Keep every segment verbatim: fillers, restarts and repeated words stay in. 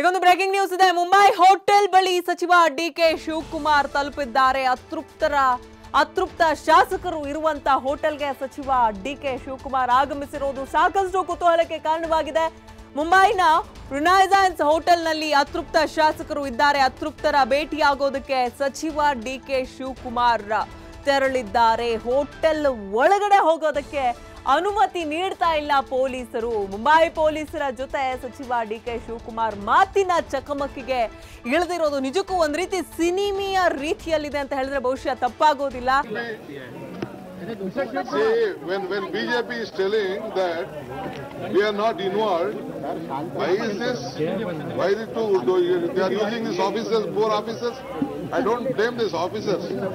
ಈಗೊಂದು breaking news ಇದೆ. Mumbai hotel ಬಳಿ ಸಚಿವ ಡಿಕೆ ಶಿವಕುಮಾರ್ ತಲುಪಿದ್ದಾರೆ. ಅತೃಪ್ತರ ಅತೃಪ್ತ ಶಾಸಕರು ಇರುವಂತ ಹೋಟೆಲ್ಗೆ ಸಚಿವ ಡಿಕೆ ಶಿವಕುಮಾರ್ ಆಗಮಿಸಿರೋದು ಸಾಕಷ್ಟು ಕುತೂಹಲಕ್ಕೆ ಕಾರಣವಾಗಿದೆ. ಮುಂಬೈನ ರಿನೈಸೆನ್ಸ್ ಹೋಟೆಲ್ನಲ್ಲಿ ಅತೃಪ್ತ ಶಾಸಕರು ಇದ್ದಾರೆ. ಅತೃಪ್ತರ ಭೇಟಿಯಾಗೋದಕ್ಕೆ ಸಚಿವ ಡಿಕೆ ಶಿವಕುಮಾರ್ ತೆರಳಿದ್ದಾರೆ. ಹೋಟೆಲ್ ಒಳಗಡೆ ಹೋಗೋದಕ್ಕೆ ಅನುಮತಿ ನೀಡ್ತಾ ಇಲ್ಲ ಪೊಲೀಸರು. ಮುಂಬೈ ಪೊಲೀಸರ ಜೊತೆ ಸಚಿವ ಡಿಕೆ ಶಿವಕುಮಾರ್ ಮಾತಿನ ಚಕಮಕಿಗೆ ಇಳಿದಿರೋದು ನಿಜಕ್ಕೂ ಒಂದ್ ರೀತಿ ಸಿನಿಮೀಯ ರೀತಿಯಲ್ಲಿದೆ ಅಂತ ಹೇಳಿದ್ರೆ ಬಹುಶಃ ತಪ್ಪಾಗೋದಿಲ್ಲ. I don't blame these officers. No,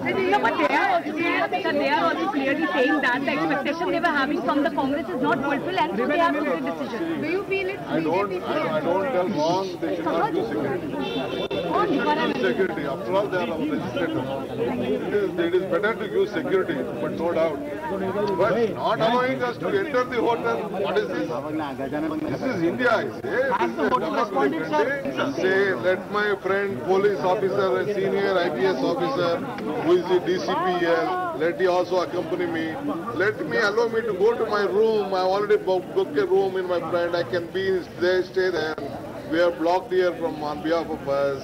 but they are also they are also clearly saying that the expectation they were having from the Congress is not fulfilled, and so they have to make a decision. Do you feel it? I don't. I, I don't tell wrong. They should not do security. Oh, they should give security. After all, they are our legislators. It is better to give security, but no doubt. But not allowing us to enter the hotel. What is this? This is India. I say. This is a democratic country. Say, let my friend police officer, a senior I P S officer who is the D C P here, let he also accompany me. Let me allow me to go to my room. I already booked a room in my friend. I can be there, stay there. We are blocked here from on behalf of us.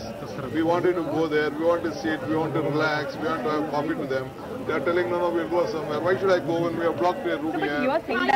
We wanted to go there. We want to sit. We want to relax. We want to have coffee to them. They are telling no, no, we'll go somewhere. Why should I go when we are blocked in a room here?